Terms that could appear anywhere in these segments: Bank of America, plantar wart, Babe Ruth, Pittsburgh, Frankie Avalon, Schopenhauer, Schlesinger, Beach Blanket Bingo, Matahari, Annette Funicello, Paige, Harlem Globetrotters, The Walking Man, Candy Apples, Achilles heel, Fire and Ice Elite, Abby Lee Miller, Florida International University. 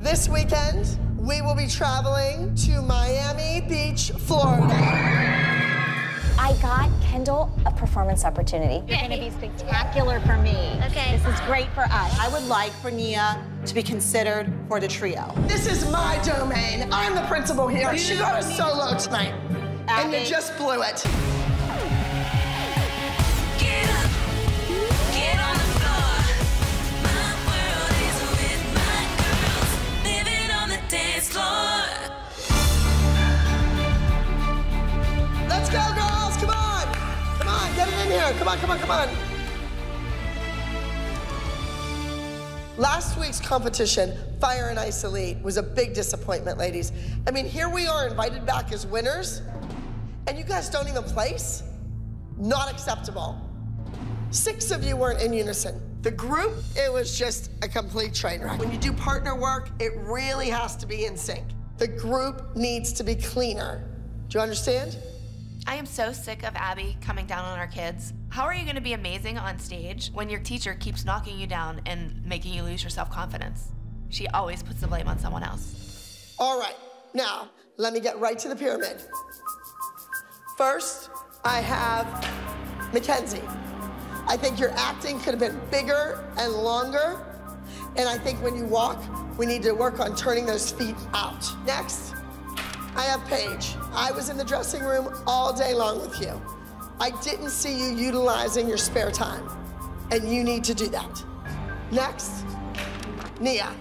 This weekend, we will be traveling to Miami Beach, Florida. I got Kendall a performance opportunity. You're going to be spectacular for me. Okay. This is great for us. I would like for Nia to be considered for the trio. This is my domain. I'm the principal here. She got a solo tonight. Abby. And you just blew it. Get up. Get on the floor. My world is with my girls. Living on the dance floor. Let's go, girls. Get it in here. Come on, come on, come on. Last week's competition, Fire and Ice Elite, was a big disappointment, ladies. I mean, here we are invited back as winners, and you guys don't even place? Not acceptable. 6 of you weren't in unison. The group, it was just a complete train wreck. When you do partner work, it really has to be in sync. The group needs to be cleaner. Do you understand? I am so sick of Abby coming down on our kids. How are you going to be amazing on stage when your teacher keeps knocking you down and making you lose your self-confidence? She always puts the blame on someone else. All right, now, let me get right to the pyramid. First, I have Mackenzie. I think your acting could have been bigger and longer, and I think when you walk, we need to work on turning those feet out. Next, I have Paige. I was in the dressing room all day long with you. I didn't see you utilizing your spare time, and you need to do that. Next, Nia.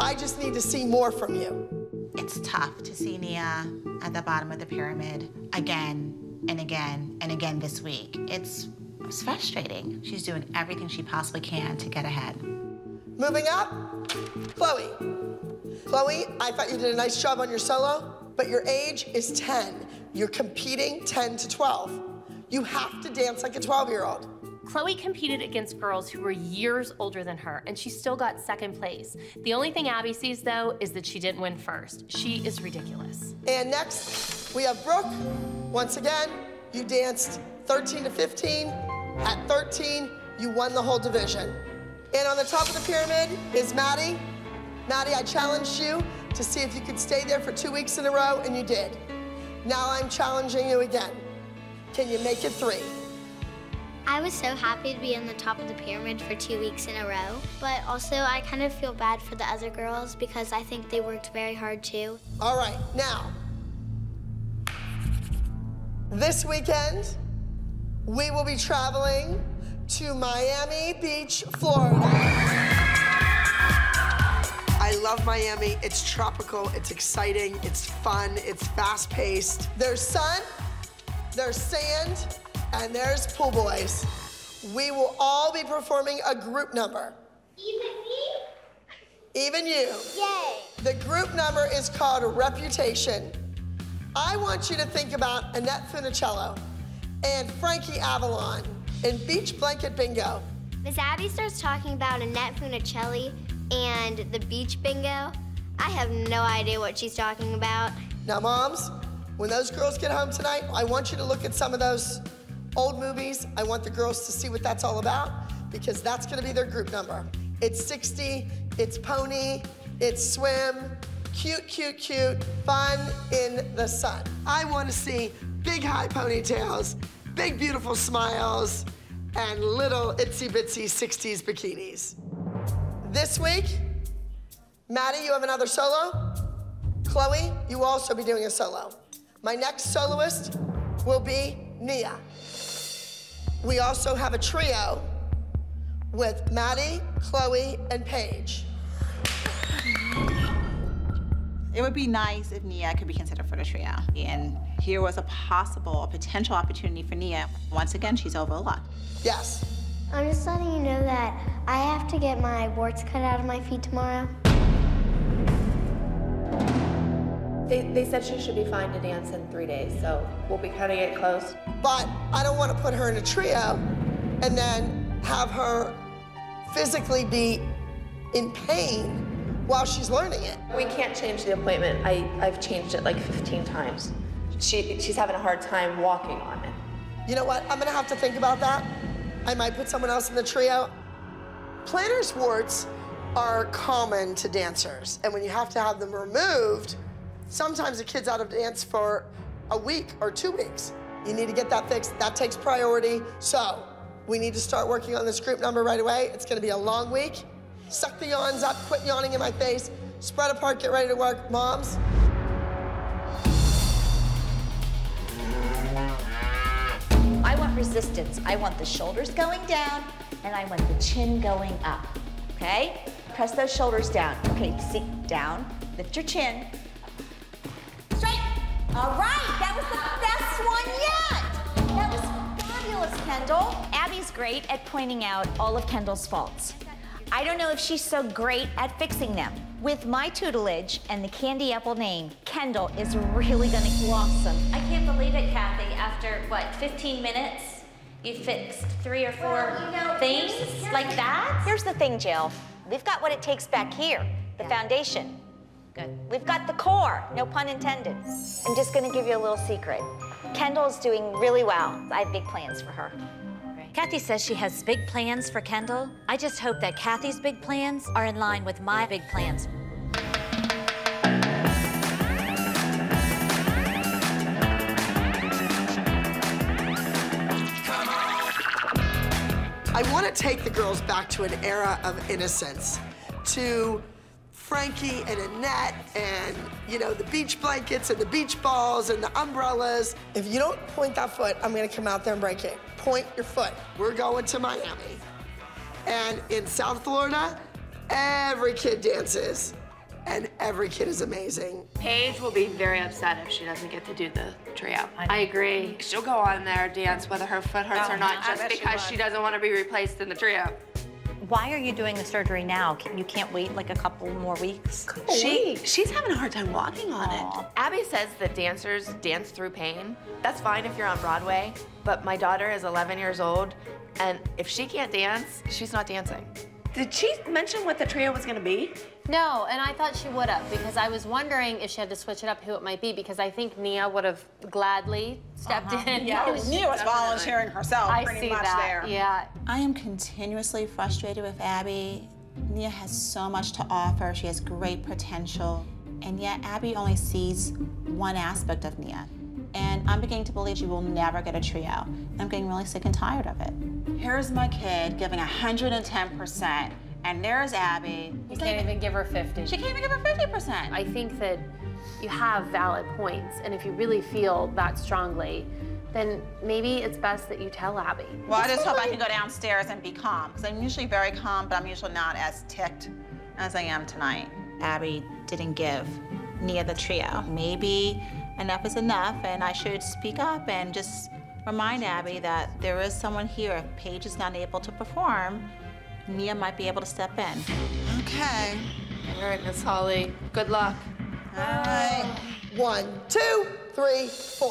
I just need to see more from you. It's tough to see Nia at the bottom of the pyramid again and again and again this week. It's frustrating. She's doing everything she possibly can to get ahead. Moving up, Chloe. Chloe, I thought you did a nice job on your solo, but your age is 10. You're competing 10 to 12. You have to dance like a 12-year-old. Chloe competed against girls who were years older than her, and she still got second place. The only thing Abby sees, though, is that she didn't win first. She is ridiculous. And next, we have Brooke. Once again, you danced 13 to 15. At 13, you won the whole division. And on the top of the pyramid is Maddie. Maddie, I challenged you to see if you could stay there for 2 weeks in a row, and you did. Now I'm challenging you again. Can you make it 3? I was so happy to be on the top of the pyramid for 2 weeks in a row, but also I kind of feel bad for the other girls because I think they worked very hard too. All right, now, this weekend, we will be traveling to Miami Beach, Florida. I love Miami. It's tropical, it's exciting, it's fun, it's fast-paced. There's sun, there's sand, and there's pool boys. We will all be performing a group number. Even me? Even you. Yay. The group number is called Reputation. I want you to think about Annette Funicello and Frankie Avalon in Beach Blanket Bingo. Miss Abby starts talking about Annette Funicello and the beach bingo. I have no idea what she's talking about. Now, moms, when those girls get home tonight, I want you to look at some of those old movies. I want the girls to see what that's all about, because that's gonna be their group number. It's 60, it's pony, it's swim, cute, cute, cute, fun in the sun. I wanna see big high ponytails, big beautiful smiles, and little itsy bitsy 60s bikinis. This week, Maddie, you have another solo. Chloe, you will also be doing a solo. My next soloist will be Nia. We also have a trio with Maddie, Chloe, and Paige. It would be nice if Nia could be considered for the trio. And here was a potential opportunity for Nia. Once again, she's overlooked. Yes. I'm just letting you know that I have to get my warts cut out of my feet tomorrow. They said she should be fine to dance in 3 days, so we'll be cutting it close. But I don't want to put her in a trio and then have her physically be in pain while she's learning it. We can't change the appointment. I've changed it like 15 times. She's having a hard time walking on it. You know what? I'm going to have to think about that. I might put someone else in the trio. Plantar warts are common to dancers. And when you have to have them removed, sometimes a kid's out of dance for a week or 2 weeks. You need to get that fixed. That takes priority. So we need to start working on this group number right away. It's going to be a long week. Suck the yawns up. Quit yawning in my face. Spread apart. Get ready to work. Moms. I want resistance. I want the shoulders going down, and I want the chin going up. Okay? Press those shoulders down. Okay, sit down. Lift your chin. Straight. All right. That was the best one yet. That was fabulous, Kendall. Abby's great at pointing out all of Kendall's faults. I don't know if she's so great at fixing them. With my tutelage and the Candy Apple name, Kendall is really gonna blossom. I can't believe it, Kathy. After, what, 15 minutes, you fixed 3 or 4 things like that? Here's the thing, Jill. We've got what it takes back here, the foundation. Good. We've got the core, no pun intended. I'm just gonna give you a little secret. Kendall's doing really well. I have big plans for her. Kathy says she has big plans for Kendall. I just hope that Kathy's big plans are in line with my big plans. I want to take the girls back to an era of innocence, to Frankie and Annette and, you know, the beach blankets and the beach balls and the umbrellas. If you don't point that foot, I'm going to come out there and break it. Point your foot. We're going to Miami. And in South Florida, every kid dances. And every kid is amazing. Paige will be very upset if she doesn't get to do the trio. I agree. She'll go on there, dance, whether her foot hurts or not, just because she doesn't want to be replaced in the trio. Why are you doing the surgery now? You can't wait like a couple more weeks? She's having a hard time walking on it. Abby says that dancers dance through pain. That's fine if you're on Broadway, but my daughter is 11 years old, and if she can't dance, she's not dancing. Did she mention what the trio was going to be? No, and I thought she would have, because I was wondering if she had to switch it up who it might be, because I think Nia would have gladly stepped in. Yeah, Nia was volunteering herself pretty much there. Yeah. I am continuously frustrated with Abby. Nia has so much to offer. She has great potential. And yet Abby only sees one aspect of Nia. And I'm beginning to believe she will never get a trio. I'm getting really sick and tired of it. Here's my kid giving 110%. And there's Abby. You can't even give her 50. She can't even give her 50%. I think that you have valid points, and if you really feel that strongly, then maybe it's best that you tell Abby. Well, I just hope I can go downstairs and be calm, because I'm usually very calm, but I'm usually not as ticked as I am tonight. Abby didn't give Nia the trio. Maybe enough is enough, and I should speak up and just remind Abby that there is someone here. If Paige is not able to perform, Nia might be able to step in. Okay. All right, Miss Holly. Good luck. All right. 1, 2, 3, 4.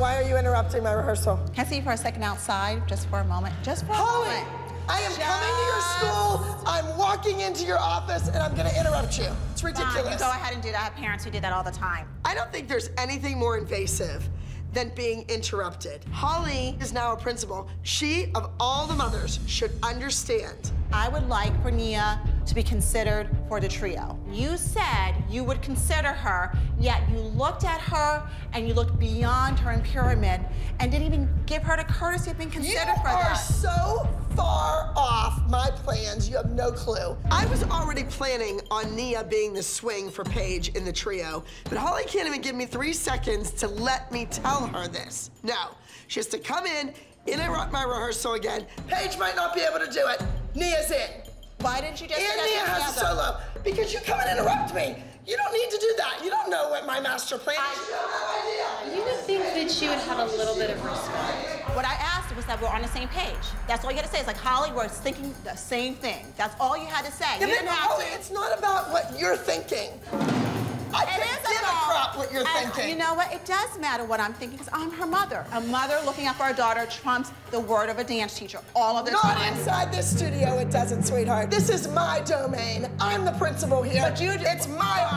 Why are you interrupting my rehearsal? Can I see you for a second outside, just for a moment? Just for Holly, a moment. I am coming to your school. I'm walking into your office, and I'm going to interrupt you. It's ridiculous. Go ahead and do that. I have parents who do that all the time. I don't think there's anything more invasive than being interrupted. Holly is now a principal. She, of all the mothers, should understand. I would like for Nia to be considered for the trio. You said you would consider her, yet you looked at her and you looked beyond her in pyramid and didn't even give her the courtesy of being considered for that. You are so far off my plans, you have no clue. I was already planning on Nia being the swing for Paige in the trio, but Holly can't even give me 3 seconds to let me tell her this. No, she has to come in, interrupt my rehearsal again. Paige might not be able to do it. Nia's in. Why didn't you just do that? Nia has a solo. Because you come and interrupt me. You don't need to do that. You don't know what my master plan is. You don't have an idea. You would think that she would have a little bit of respect. What I asked was that we're on the same page. That's all you had to say. It's like, Holly, we're thinking the same thing. That's all you had to say. You didn't have to. It's not about what you're thinking. I can't give a crap what you're thinking. You know what? It does matter what I'm thinking, because I'm her mother. A mother looking out for our daughter trumps the word of a dance teacher all of the time. Not inside this studio, it doesn't, sweetheart. This is my domain. I'm the principal here. But you it's my office.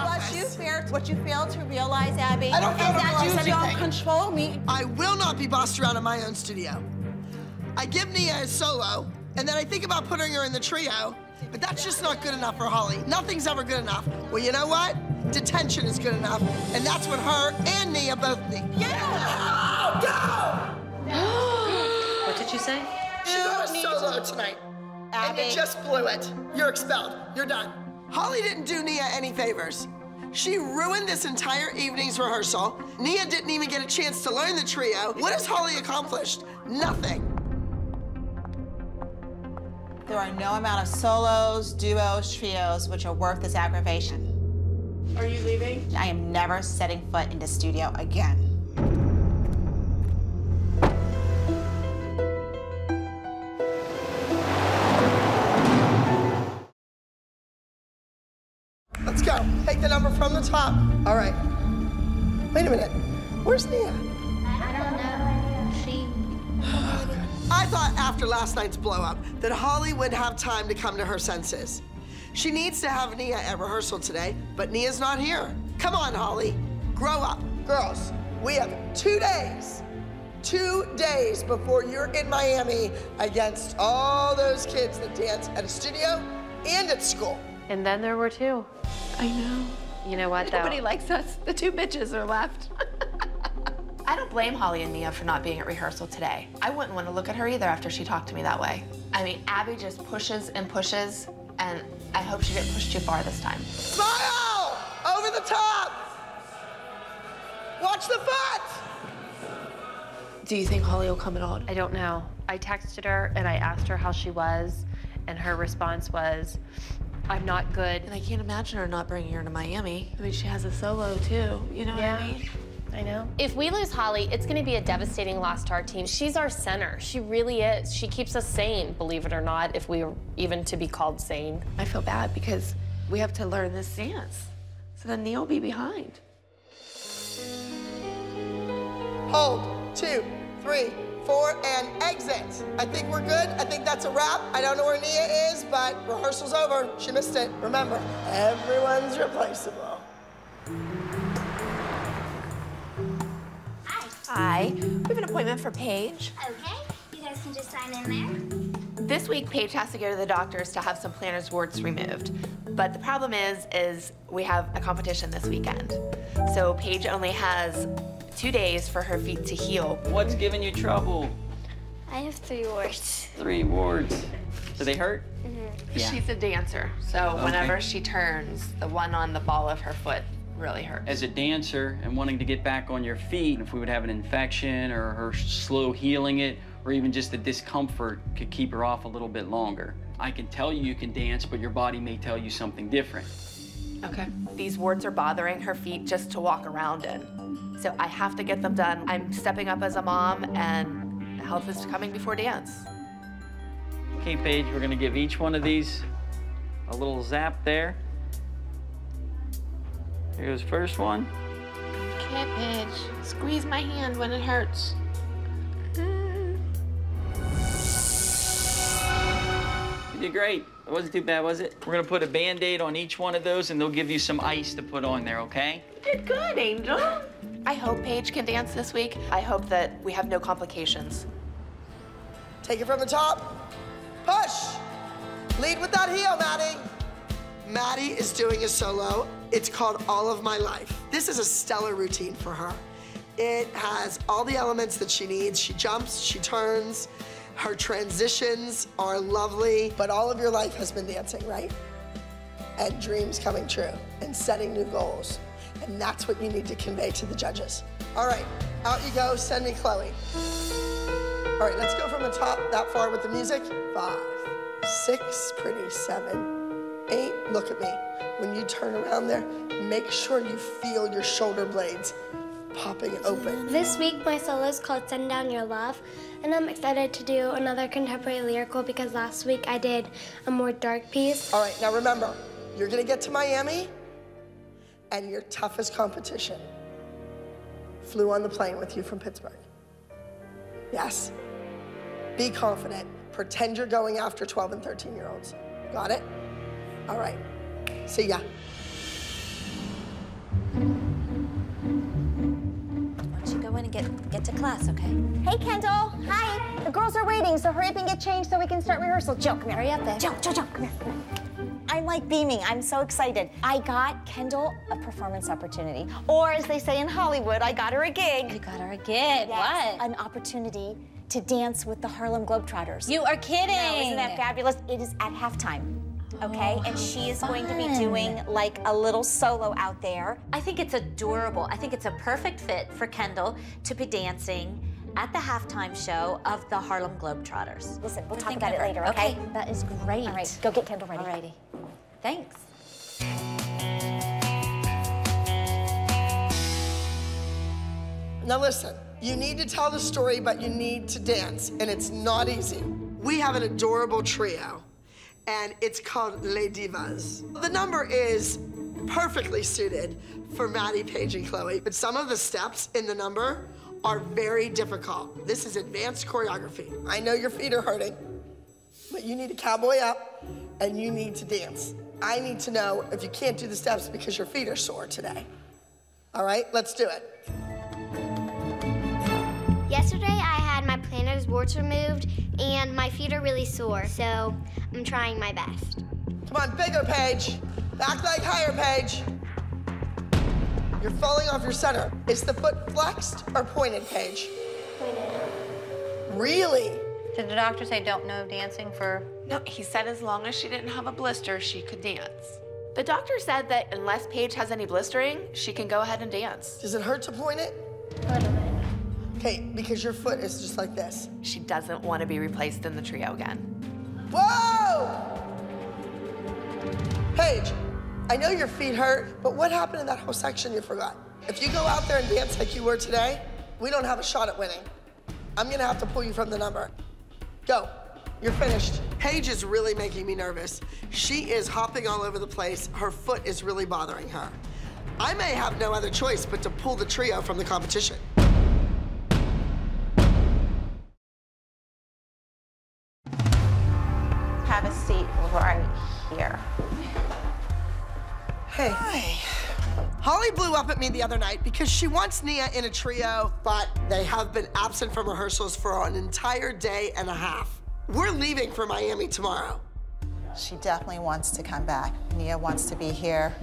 What you fail to realize, Abby, is that you don't control me. I will not be bossed around in my own studio. I give Nia a solo. And then I think about putting her in the trio, but that's just not good enough for Holly. Nothing's ever good enough. Well, you know what? Detention is good enough, and that's what her and Nia both need. Yeah! Go! What did you say? She's on a solo tonight, Abby. And you just blew it. You're expelled. You're done. Holly didn't do Nia any favors. She ruined this entire evening's rehearsal. Nia didn't even get a chance to learn the trio. What has Holly accomplished? Nothing. There are no amount of solos, duos, trios which are worth this aggravation. Are you leaving? I am never setting foot into studio again. Let's go. Take the number from the top. All right. Wait a minute. Where's Nia? I don't know. She... I thought after last night's blow-up that Holly would have time to come to her senses. She needs to have Nia at rehearsal today, but Nia's not here. Come on, Holly. Grow up. Girls, we have 2 days. 2 days before you're in Miami against all those kids that dance at a studio and at school. And then there were two. I know. You know what, though? Nobody likes us. The two bitches are left. I don't blame Holly and Nia for not being at rehearsal today. I wouldn't want to look at her either after she talked to me that way. I mean, Abby just pushes and pushes, and I hope she didn't push too far this time. Smile! Over the top! Watch the foot! Do you think Holly will come at all? I don't know. I texted her and I asked her how she was, and her response was, I'm not good. And I can't imagine her not bringing her to Miami. I mean, she has a solo too, you know what I mean? I know. If we lose Holly, it's going to be a devastating loss to our team. She's our center. She really is. She keeps us sane, believe it or not, if we were even to be called sane. I feel bad because we have to learn this dance. So then Nia will be behind. Hold, 2, 3, 4, and exit. I think we're good. I think that's a wrap. I don't know where Nia is, but rehearsal's over. She missed it. Remember, everyone's replaceable. Hi, we have an appointment for Paige. Okay, you guys can just sign in there. This week, Paige has to go to the doctor's to have some planner's warts removed. But the problem is we have a competition this weekend. So Paige only has 2 days for her feet to heal. What's giving you trouble? I have 3 warts. 3 warts. Do they hurt? Mm-hmm. Yeah. She's a dancer, so whenever she turns, the one on the ball of her foot really hurt. As a dancer and wanting to get back on your feet, if we would have an infection or her slow healing it, or even just the discomfort could keep her off a little bit longer. I can tell you you can dance, but your body may tell you something different. Okay. These warts are bothering her feet just to walk around in. So I have to get them done. I'm stepping up as a mom, and health is coming before dance. Okay, Paige, we're gonna give each one of these a little zap there. Here goes first one. Okay, Paige. Squeeze my hand when it hurts. You did great. It wasn't too bad, was it? We're gonna put a Band-Aid on each one of those, and they'll give you some ice to put on there, okay? You did good, Angel. I hope Paige can dance this week. I hope that we have no complications. Take it from the top. Push! Lead with that heel, Maddie. Maddie is doing a solo. It's called All of My Life. This is a stellar routine for her. It has all the elements that she needs. She jumps, she turns, her transitions are lovely. But all of your life has been dancing, right? And dreams coming true and setting new goals. And that's what you need to convey to the judges. All right, out you go, send me Chloe. All right, let's go from the top that far with the music. 5, 6, pretty, 7. 8, look at me. When you turn around there, make sure you feel your shoulder blades popping open. This week, my solo is called Send Down Your Love, and I'm excited to do another contemporary lyrical because last week I did a more dark piece. All right, now remember, you're gonna get to Miami, and your toughest competition flew on the plane with you from Pittsburgh. Yes, be confident. Pretend you're going after 12 and 13-year-olds. Got it? All right, see ya. Why don't you go in and get get to class, okay? Hey, Kendall. Hi. The girls are waiting, so hurry up and get changed so we can start rehearsal. Jill, come here. Hurry up, babe. Jill, come here. I'm like beaming. I'm so excited. I got Kendall a performance opportunity. Or as they say in Hollywood, I got her a gig. You got her a gig? Yes. What? An opportunity to dance with the Harlem Globetrotters. You are kidding. No, isn't that fabulous? It is at halftime. Okay, and she is going to be doing like a little solo out there. I think it's adorable. I think it's a perfect fit for Kendall to be dancing at the halftime show of the Harlem Globetrotters. Listen, we'll talk about it later, okay? Okay, that is great. All right, go get Kendall ready. All righty. Thanks. Now listen, you need to tell the story, but you need to dance, and it's not easy. We have an adorable trio, and it's called Les Divas. The number is perfectly suited for Maddie, Paige, and Chloe, but some of the steps in the number are very difficult. This is advanced choreography. I know your feet are hurting, but you need to cowboy up and you need to dance. I need to know if you can't do the steps because your feet are sore today. All right, let's do it. Yesterday, I had my plantar warts removed and my feet are really sore, so I'm trying my best. Come on, bigger, Paige. Back leg higher, Paige. You're falling off your center. Is the foot flexed or pointed, Paige? Pointed. Really? Did the doctor say don't know dancing for? No, he said as long as she didn't have a blister, she could dance. The doctor said that unless Paige has any blistering, she can go ahead and dance. Does it hurt to point it? A little bit. Okay, because your foot is just like this. She doesn't want to be replaced in the trio again. Whoa! Paige, I know your feet hurt, but what happened in that whole section you forgot? If you go out there and dance like you were today, we don't have a shot at winning. I'm gonna have to pull you from the number. Go, you're finished. Paige is really making me nervous. She is hopping all over the place. Her foot is really bothering her. I may have no other choice but to pull the trio from the competition. Have a seat right here. Hey. Hi. Holly blew up at me the other night because she wants Nia in a trio, but they have been absent from rehearsals for an entire day and a half. We're leaving for Miami tomorrow. She definitely wants to come back. Nia wants to be here,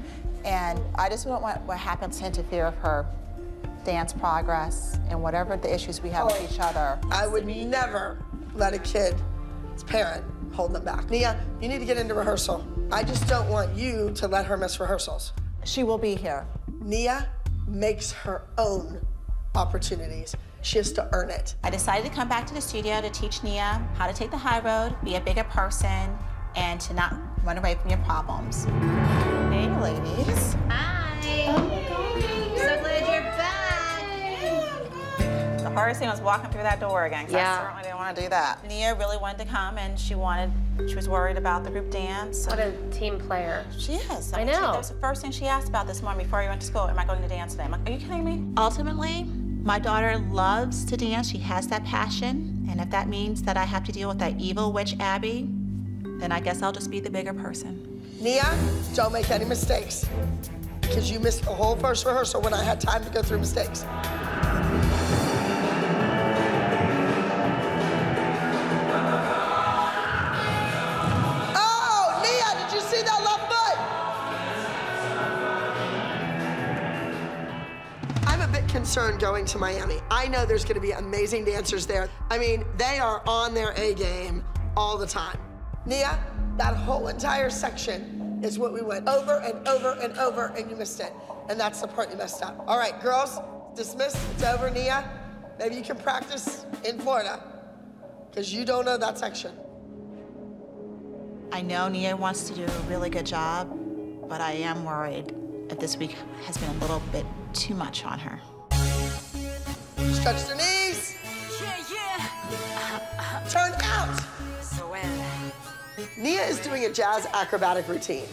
and I just don't want what happens to interfere with her dance progress and whatever the issues we have with each other. I would never let a kid's parent hold them back. Nia, you need to get into rehearsal. I just don't want you to let her miss rehearsals. She will be here. Nia makes her own opportunities. She has to earn it. I decided to come back to the studio to teach Nia how to take the high road, be a bigger person, and to not run away from your problems. Hey, ladies. Hi. Oh my God. So glad you're back. The hardest thing was walking through that door again, because I certainly didn't want to do that. Nia really wanted to come, and she was worried about the group dance. What a team player. She is. I mean, know. That's the first thing she asked about this morning before we went to school. Am I going to dance today? I'm like, are you kidding me? Ultimately, my daughter loves to dance. She has that passion. And if that means that I have to deal with that evil witch, Abby, then I guess I'll just be the bigger person. Nia, don't make any mistakes. Because you missed the whole first rehearsal when I had time to go through mistakes. Concerned going to Miami. I know there's gonna be amazing dancers there. I mean, they are on their A game all the time. Nia, that whole entire section is what we went over and over and over, and you missed it. And that's the part you messed up. All right, girls, dismissed, it's over. Nia, maybe you can practice in Florida, because you don't know that section. I know Nia wants to do a really good job, but I am worried that this week has been a little bit too much on her. Stretch the knees. Yeah, yeah. Turn out. So well. Nia is doing a jazz acrobatic routine.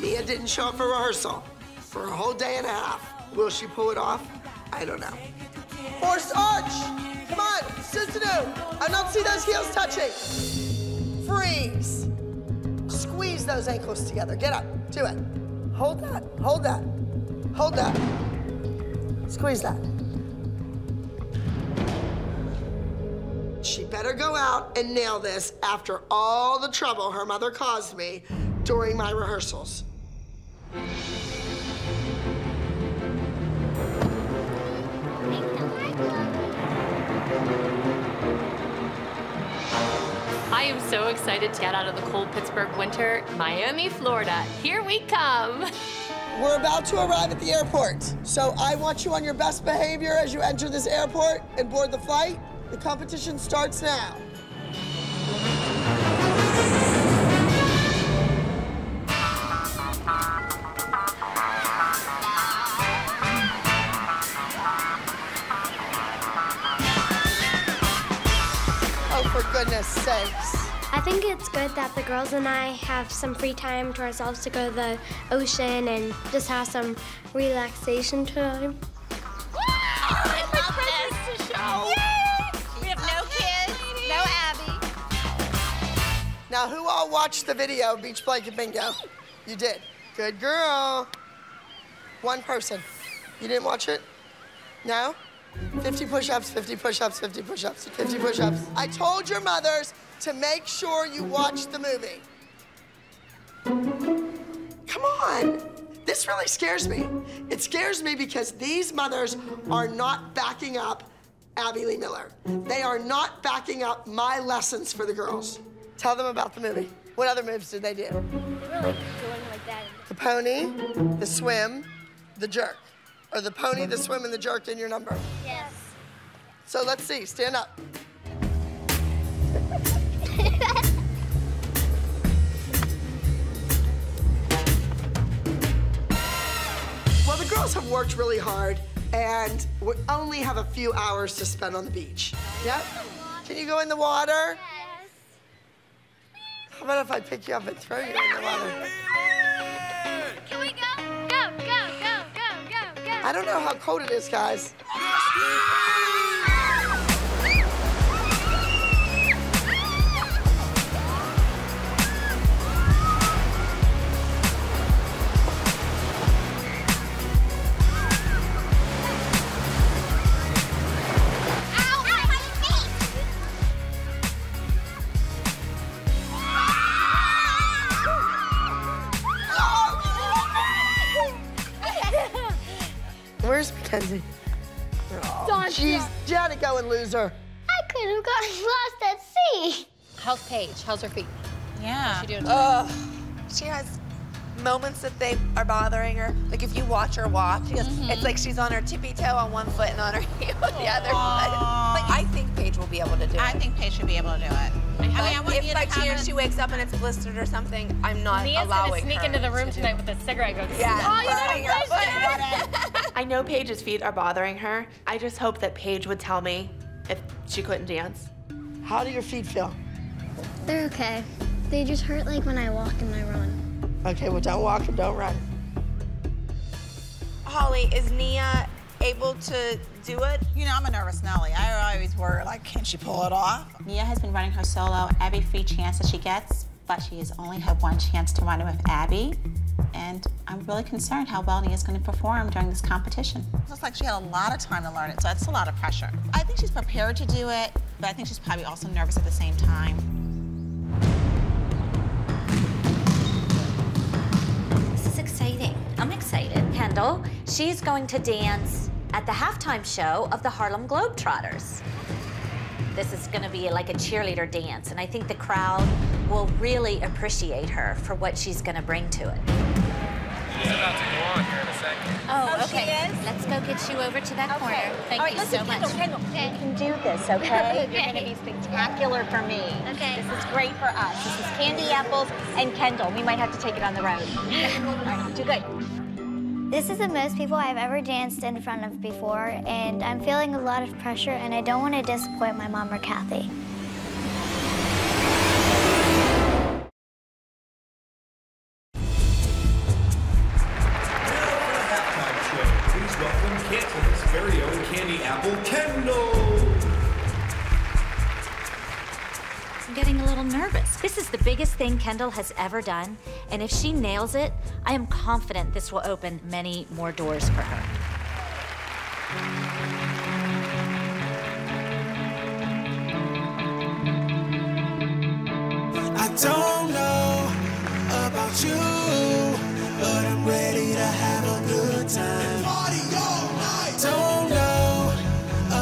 Nia didn't show up for rehearsal for a whole day and a half. Will she pull it off? I don't know. Forced arch. Come on, Sistanu. I don't see those heels touching. Freeze. Squeeze those ankles together. Get up. Do it. Hold that. Hold that. Hold that. Squeeze that. she better go out and nail this after all the trouble her mother caused me during my rehearsals. I am so excited to get out of the cold Pittsburgh winter. Miami, Florida, here we come. We're about to arrive at the airport, so I want you on your best behavior as you enter this airport and board the flight. The competition starts now. Oh, for goodness sakes. I think it's good that the girls and I have some free time to ourselves to go to the ocean and just have some relaxation time. Woo! I love this. To show. Yay! We have no kids, no Abby. Now, who all watched the video, Beach Blanket Bingo? You did. Good girl. One person. You didn't watch it? No? 50 push-ups, 50 push-ups, 50 push-ups, 50 push-ups. I told your mothers to make sure you watch the movie. Come on. This really scares me. It scares me because these mothers are not backing up Abby Lee Miller. They are not backing up my lessons for the girls. Tell them about the movie. What other moves did they do? They were like going like that. The pony, the swim, the jerk. Or the pony, the swim, and the jerk in your number. Yes. So let's see. Stand up. Well, the girls have worked really hard and we only have a few hours to spend on the beach. Yep. Can you go in the water? Yes. How about if I pick you up and throw you in the water? Can we go? Go, go, go, go, go, go. I don't know how cold it is, guys. Where's Mackenzie? Oh, she's down to go and lose her. I could have gotten lost at sea. How's Paige? How's her feet? Yeah. What's she doing? She has moments that they are bothering her. Like if you watch her walk, it's like she's on her tippy toe on one foot and on her heel on the other foot. But I think Paige will be able to do it. I think Paige should be able to do it. If by chance she wakes up and it's blistered or something, I'm not allowing her. Sneak into the room tonight with a cigarette. Oh, you got it. I know Paige's feet are bothering her. I just hope that Paige would tell me if she couldn't dance. How do your feet feel? They're okay. They just hurt like when I walk and I run. Okay, well don't walk and don't run. Holly, is Nia able to do it? You know, I'm a nervous Nelly. I always worry, like, can she pull it off? Nia has been running her solo every free chance that she gets, but she has only had one chance to run with Abby, and I'm really concerned how well Nia's going to perform during this competition. It looks like she had a lot of time to learn it, so that's a lot of pressure. I think she's prepared to do it, but I think she's probably also nervous at the same time. This is exciting. I'm excited. Kendall, she's going to dance at the halftime show of the Harlem Globetrotters. This is going to be like a cheerleader dance, and I think the crowd will really appreciate her for what she's going to bring to it. She's about to go on here in a second. Oh, okay. Let's go get you over to that corner. Thank you so much. Kendall, okay. You can do this, okay? You're going to be spectacular for me. Okay. This is great for us. This is Candy Apples and Kendall. We might have to take it on the road. All right, do good. This is the most people I've ever danced in front of before, and I'm feeling a lot of pressure, and I don't want to disappoint my mom or Kathy. Please welcome Canton's very own Candy Apple, Kendall. I'm getting a little nervous. This is the biggest thing Kendall has ever done, and if she nails it, I am confident this will open many more doors for her. don't know about you, but I'm ready to have a good time. Party all night. Don't know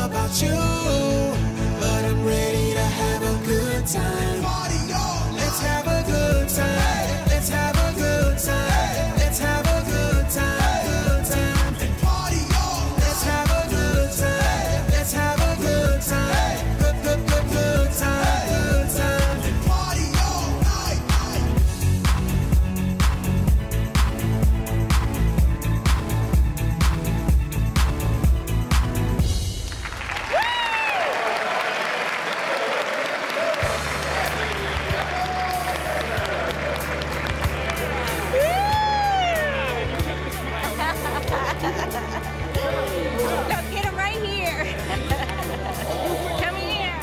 about you, but I'm ready to have a good time. Party all night. Let's have a good time. Let's have a good time. Let's have a good time. Good time. And party all night. Let's have a good time. Let's have a good time. Good time. Good time.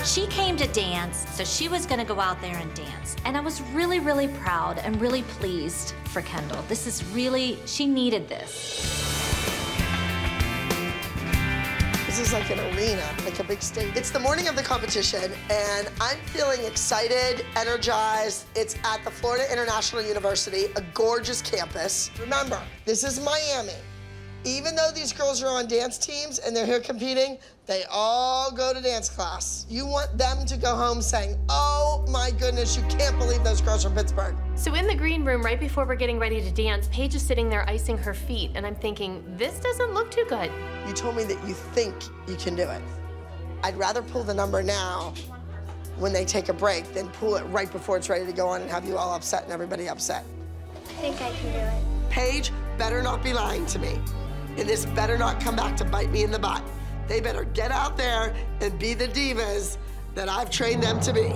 She came to dance, so she was gonna go out there and dance. And I was really, really proud and really pleased for Kendall. This is really, she needed this. This is like an arena, like a big stage. It's the morning of the competition, and I'm feeling excited, energized. It's at the Florida International University, a gorgeous campus. Remember, this is Miami. Even though these girls are on dance teams and they're here competing, they all go to dance class. You want them to go home saying, oh my goodness, you can't believe those girls from Pittsburgh. So in the green room, right before we're getting ready to dance, Paige is sitting there icing her feet, and I'm thinking, this doesn't look too good. You told me that you think you can do it. I'd rather pull the number now when they take a break than pull it right before it's ready to go on and have you all upset and everybody upset. I think I can do it. Paige better not be lying to me. And this better not come back to bite me in the butt. They better get out there and be the divas that I've trained them to be.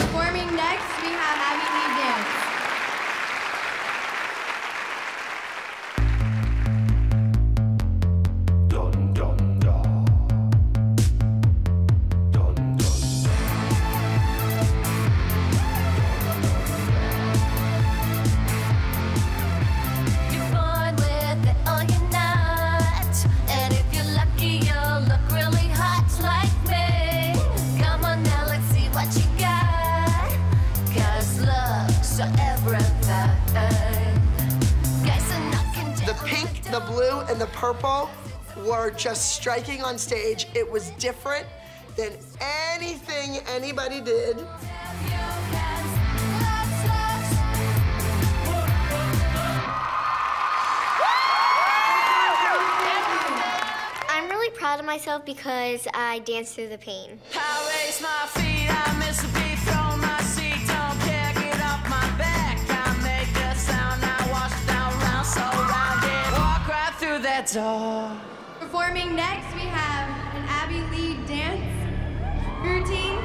Performing next, we have Abby Lee Miller. Dun, dun, dun. Dun, dun. The blue and the purple were just striking on stage. It was different than anything anybody did. I'm really proud of myself because I danced through the pain. I raise my feet, I miss a beat, throw my seat, don't care, get off my back. I make a sound, I wash down round, so round. That's all. Performing next, we have an Abby Lee dance routine.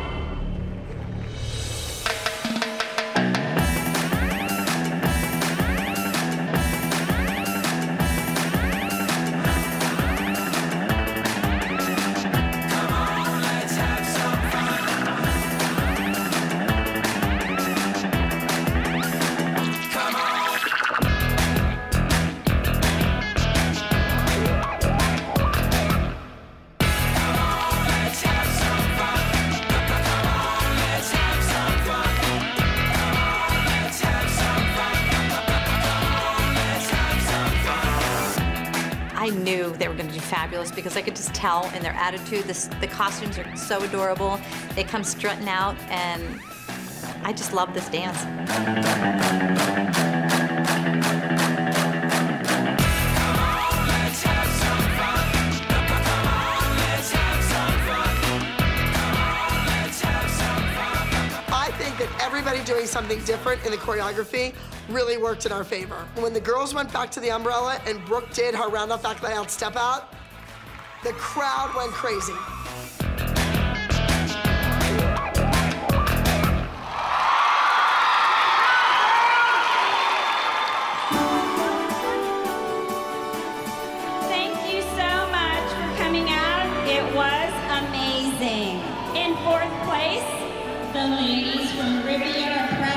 They were going to do fabulous because I could just tell in their attitude. The costumes are so adorable. They come strutting out, and I just love this dance. I think that everybody doing something different in the choreography really worked in our favor. When the girls went back to the umbrella and Brooke did her round off, back layout, step out, the crowd went crazy. Thank you so much for coming out. It was amazing. In fourth place, the ladies from Riviera Prep.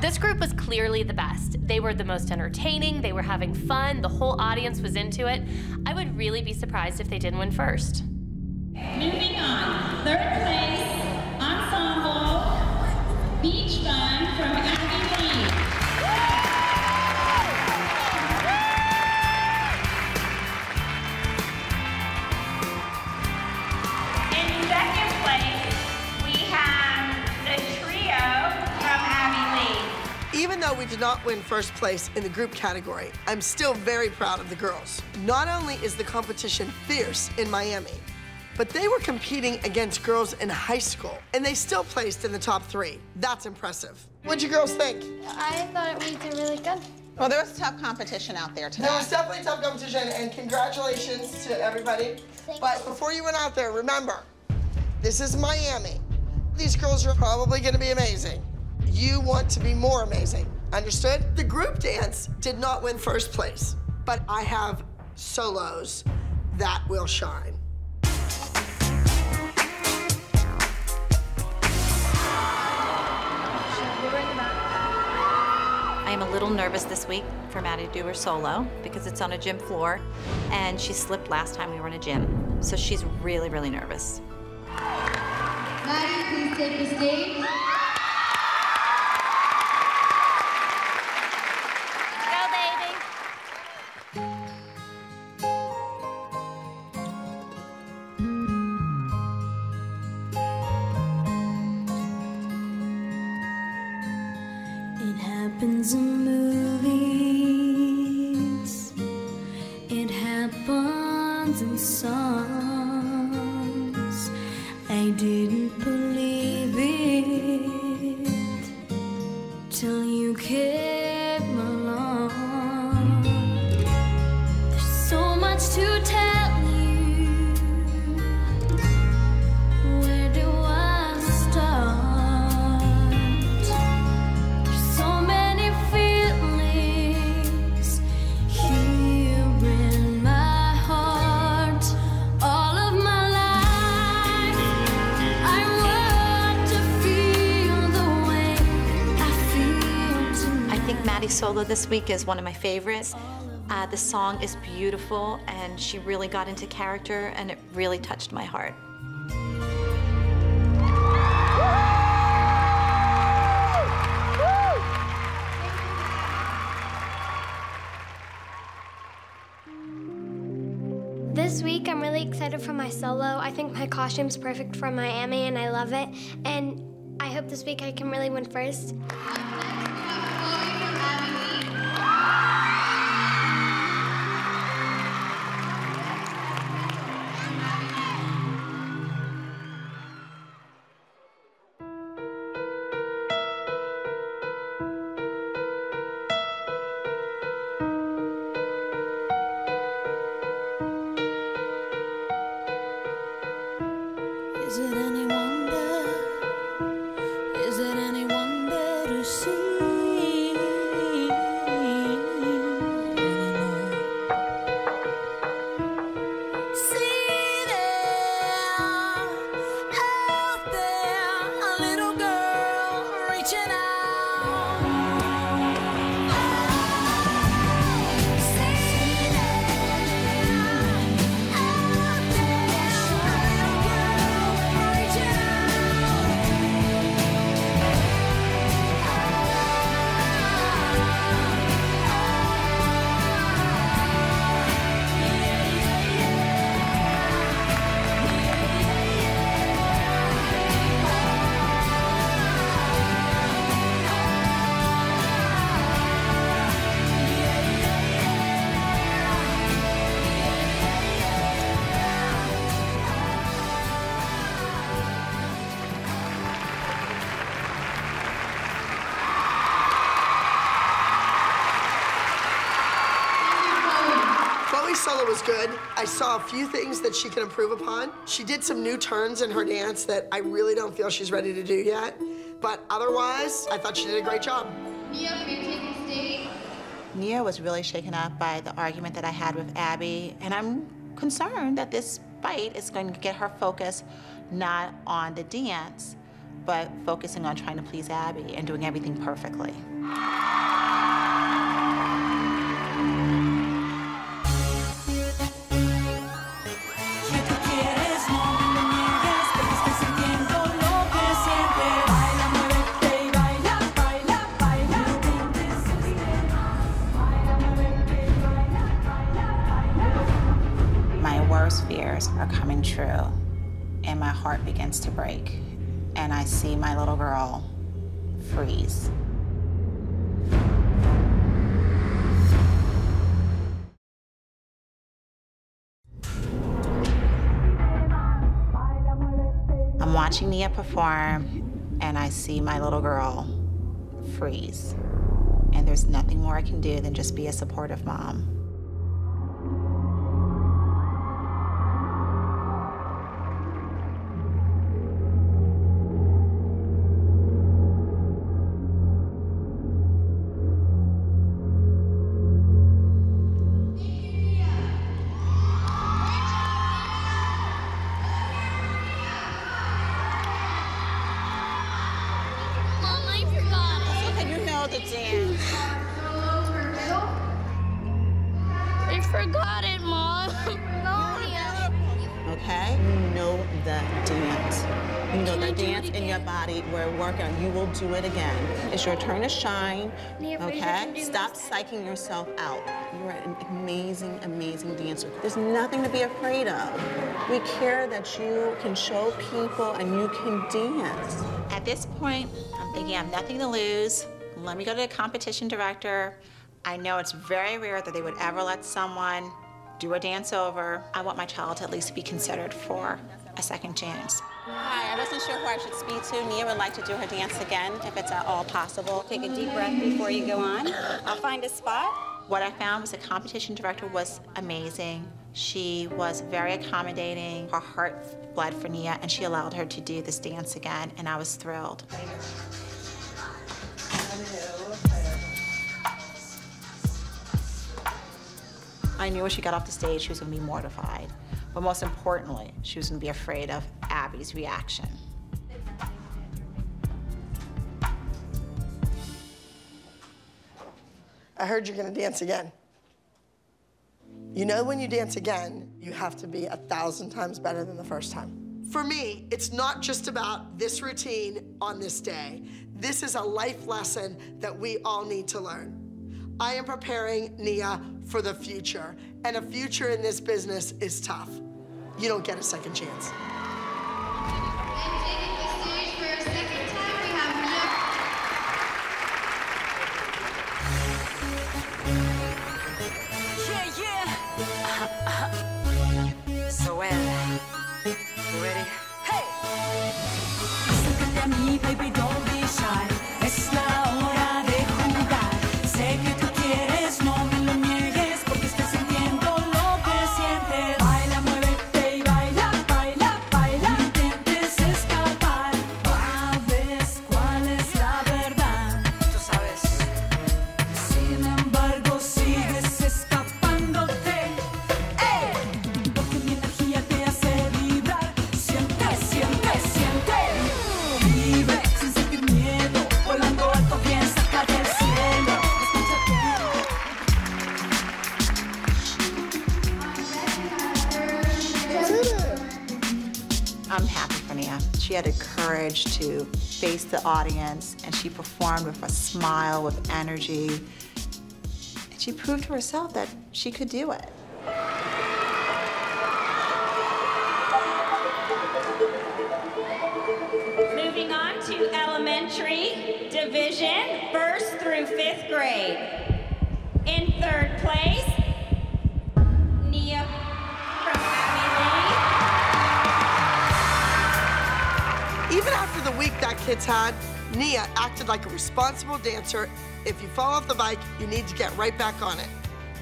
This group was clearly the best. They were the most entertaining, they were having fun, the whole audience was into it. I would really be surprised if they didn't win first. Moving on, third place, ensemble, Beach Fun from Abby Lee. In second place, we have the trio from Abby Lee. Even though we did not win first place in the group category, I'm still very proud of the girls. Not only is the competition fierce in Miami, but they were competing against girls in high school, and they still placed in the top three. That's impressive. What'd you girls think? I thought we did really good. Well, there was tough competition out there today. There was definitely tough competition, and congratulations to everybody. But before you went out there, remember, this is Miami. These girls are probably gonna be amazing. You want to be more amazing, understood? The group dance did not win first place, but I have solos that will shine. I'm a little nervous this week for Maddie to do her solo because it's on a gym floor and she slipped last time we were in a gym. So she's really, really nervous. Maddie, please take the stage. Solo this week is one of my favorites. The song is beautiful and she really got into character and it really touched my heart. This week I'm really excited for my solo. I think my costume's perfect for Miami and I love it. And I hope this week I can really win first. Was good. I saw a few things that she can improve upon. She did some new turns in her dance that I really don't feel she's ready to do yet. But otherwise, I thought she did a great job. Nia, can you take the stage? Nia was really shaken up by the argument that I had with Abby, and I'm concerned that this fight is going to get her focus not on the dance, but focusing on trying to please Abby and doing everything perfectly. Fears are coming true, and my heart begins to break, and I see my little girl freeze. I'm watching Nia perform, and I see my little girl freeze. And there's nothing more I can do than just be a supportive mom. Do it again. It's your turn to shine, okay? Stop psyching yourself out. You're an amazing, amazing dancer. There's nothing to be afraid of. We care that you can show people and you can dance. At this point, I'm thinking I have nothing to lose. Let me go to the competition director. I know it's very rare that they would ever let someone do a dance over. I want my child to at least be considered for a second chance. Hi, I wasn't sure who I should speak to. Nia would like to do her dance again, if it's at all possible. Take a deep breath before you go on. I'll find a spot. What I found was the competition director was amazing. She was very accommodating. Her heart bled for Nia, and she allowed her to do this dance again, and I was thrilled. I knew when she got off the stage, she was going to be mortified. But most importantly, she was going to be afraid of Abby's reaction. I heard you're going to dance again. You know when you dance again, you have to be 1,000 times better than the first time. For me, it's not just about this routine on this day. This is a life lesson that we all need to learn. I am preparing Nia for the future, and a future in this business is tough. You don't get a second chance. To face the audience, and she performed with a smile, with energy, and she proved to herself that she could do it. Moving on to elementary division, 1st through 5th grade. In 3rd place, Nia from Abby Lee. Even after the week that kid's had, Nia acted like a responsible dancer. If you fall off the bike, you need to get right back on it.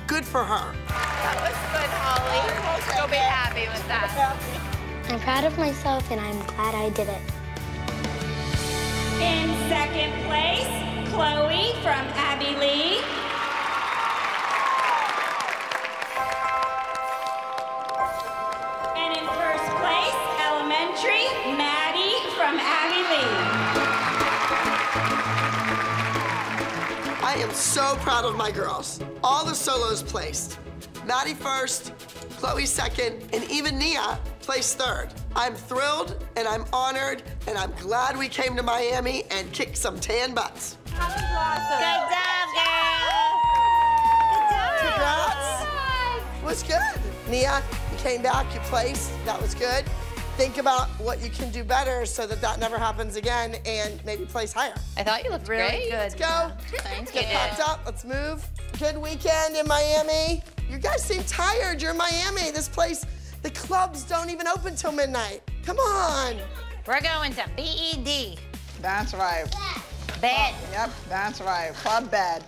Good for her. That was good, Holly. You're supposed to go be happy with that. I'm proud of myself, and I'm glad I did it. In 2nd place, Chloe from Abby Lee. And in 1st place, elementary, Maddie from Abby Lee. so proud of my girls. All the solos placed. Maddie first, Chloe second, and even Nia placed third. I'm thrilled, and I'm honored, and I'm glad we came to Miami and kicked some tan butts. Happy blossom. Good job, girl. Good job. Congrats. What's good? Nia, you came back, you placed. That was good. Think about what you can do better so that that never happens again, and maybe place higher. I thought you looked really great. Let's go. Thank you. Get popped up. Let's move. Good weekend in Miami. You guys seem tired. You're in Miami. This place, the clubs don't even open till midnight. Come on. We're going to BED. That's right. Bed. Yep, that's right. Club bed.